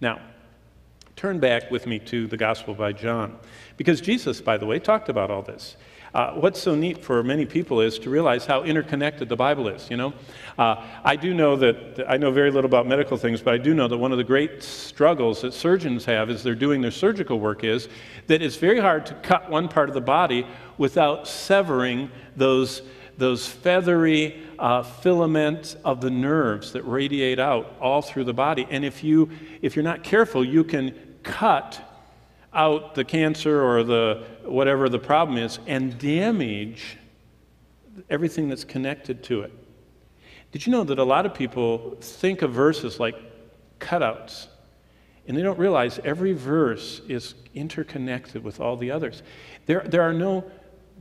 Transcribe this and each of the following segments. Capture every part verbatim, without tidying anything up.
Now, turn back with me to the Gospel by John, because Jesus, by the way, talked about all this. Uh, what's so neat for many people is to realize how interconnected the Bible is, you know? Uh, I do know that, I know very little about medical things, but I do know that one of the great struggles that surgeons have as they're doing their surgical work is that it's very hard to cut one part of the body without severing those, those feathery uh, filaments of the nerves that radiate out all through the body. And if, you, if you're not careful, you can cut out the cancer or the whatever the problem is and damage everything that's connected to it. Did you know that a lot of people think of verses like cutouts, and they don't realize every verse is interconnected with all the others? There, there are no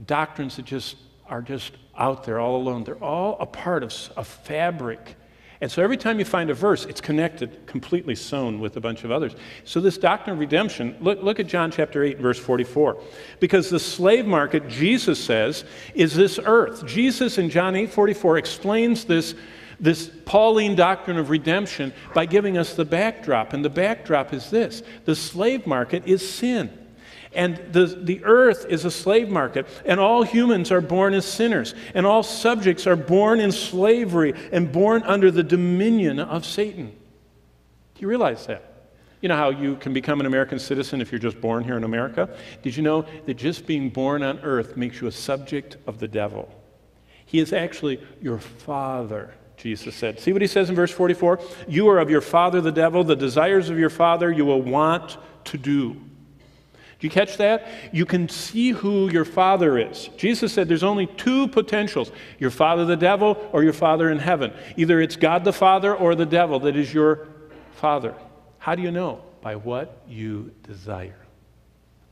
doctrines that just are just out there all alone. They're all a part of a fabric. And so every time you find a verse, it's connected, completely sewn with a bunch of others. So this doctrine of redemption, look, look at John chapter eight, verse forty-four. Because the slave market, Jesus says, is this earth. Jesus in John eight forty-four explains this, this Pauline doctrine of redemption by giving us the backdrop. And the backdrop is this. The slave market is sin. And the, the earth is a slave market, and all humans are born as sinners, and all subjects are born in slavery and born under the dominion of Satan. Do you realize that? You know how you can become an American citizen if you're just born here in America? Did you know that just being born on earth makes you a subject of the devil? He is actually your father, Jesus said. See what he says in verse forty-four? You are of your father the devil, the desires of your father you will want to do. Do you catch that? You can see who your father is. Jesus said there's only two potentials, your father the devil or your father in heaven. Either it's God the Father or the devil that is your father. How do you know? By what you desire.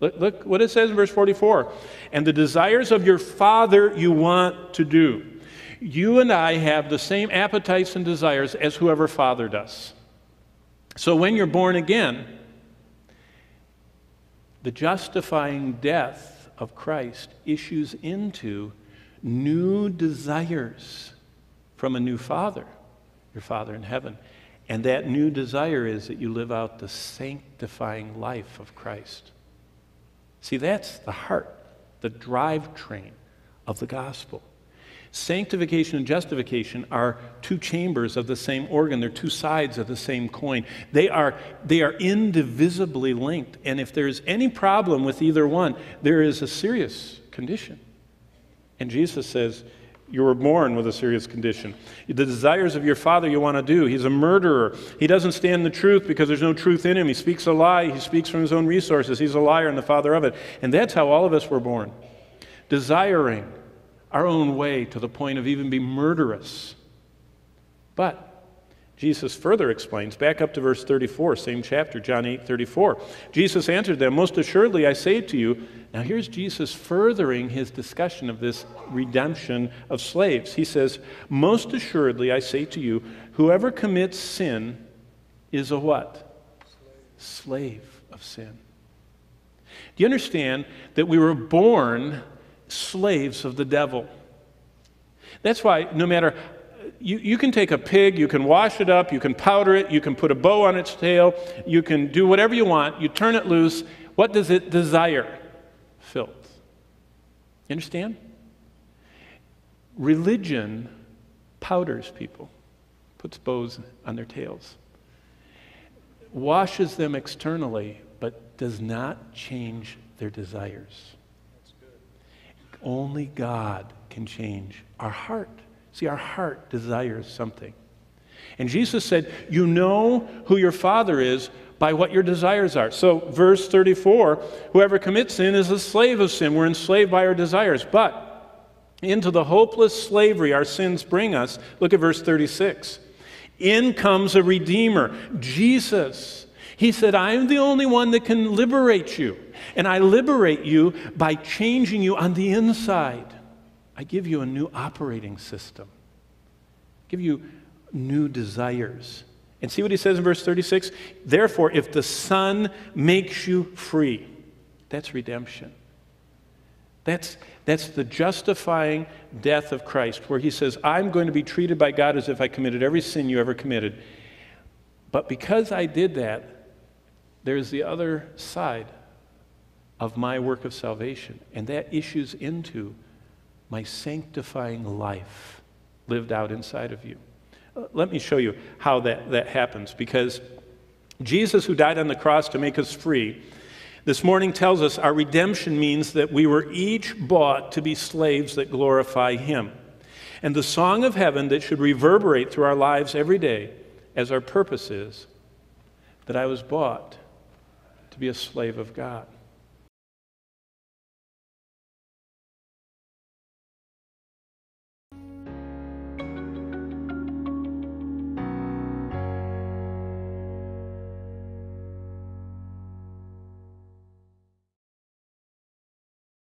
Look, look what it says in verse forty-four. And the desires of your father you want to do. You and I have the same appetites and desires as whoever fathered us. So when you're born again, the justifying death of Christ issues into new desires from a new father, your Father in heaven. And that new desire is that you live out the sanctifying life of Christ. See, that's the heart, the drivetrain of the gospel. Sanctification and justification are two chambers of the same organ. They're two sides of the same coin. They are, they are indivisibly linked. And if there's any problem with either one, there is a serious condition. And Jesus says, you were born with a serious condition. The desires of your father you want to do. He's a murderer. He doesn't stand the truth because there's no truth in him. He speaks a lie. He speaks from his own resources. He's a liar and the father of it. And that's how all of us were born, desiring our own way to the point of even be murderous. But Jesus further explains, back up to verse thirty-four, same chapter, John eight thirty-four. Jesus answered them, most assuredly I say to you. Now here's Jesus furthering his discussion of this redemption of slaves. He says, most assuredly I say to you, whoever commits sin is a what? Slave, slave of sin. Do you understand that we were born slaves of the devil? That's why no matter, you, you can take a pig, you can wash it up, you can powder it, you can put a bow on its tail, you can do whatever you want, you turn it loose. What does it desire? Filth. You understand? Religion powders people, puts bows on their tails, washes them externally, but does not change their desires. Only God can change our heart. See, our heart desires something. And Jesus said, you know who your father is by what your desires are. So verse thirty-four, whoever commits sin is a slave of sin. We're enslaved by our desires. But into the hopeless slavery our sins bring us, look at verse thirty-six. In comes a redeemer, Jesus. He said, I am the only one that can liberate you. And I liberate you by changing you on the inside. I give you a new operating system. I give you new desires. And see what he says in verse thirty-six? Therefore, if the Son makes you free, that's redemption. That's, that's the justifying death of Christ, where he says, I'm going to be treated by God as if I committed every sin you ever committed. But because I did that, there's the other side of my work of salvation, and that issues into my sanctifying life lived out inside of you. Let me show you how that, that happens, because Jesus, who died on the cross to make us free, this morning tells us our redemption means that we were each bought to be slaves that glorify Him. And the song of heaven that should reverberate through our lives every day as our purpose is that I was bought to be a slave of God.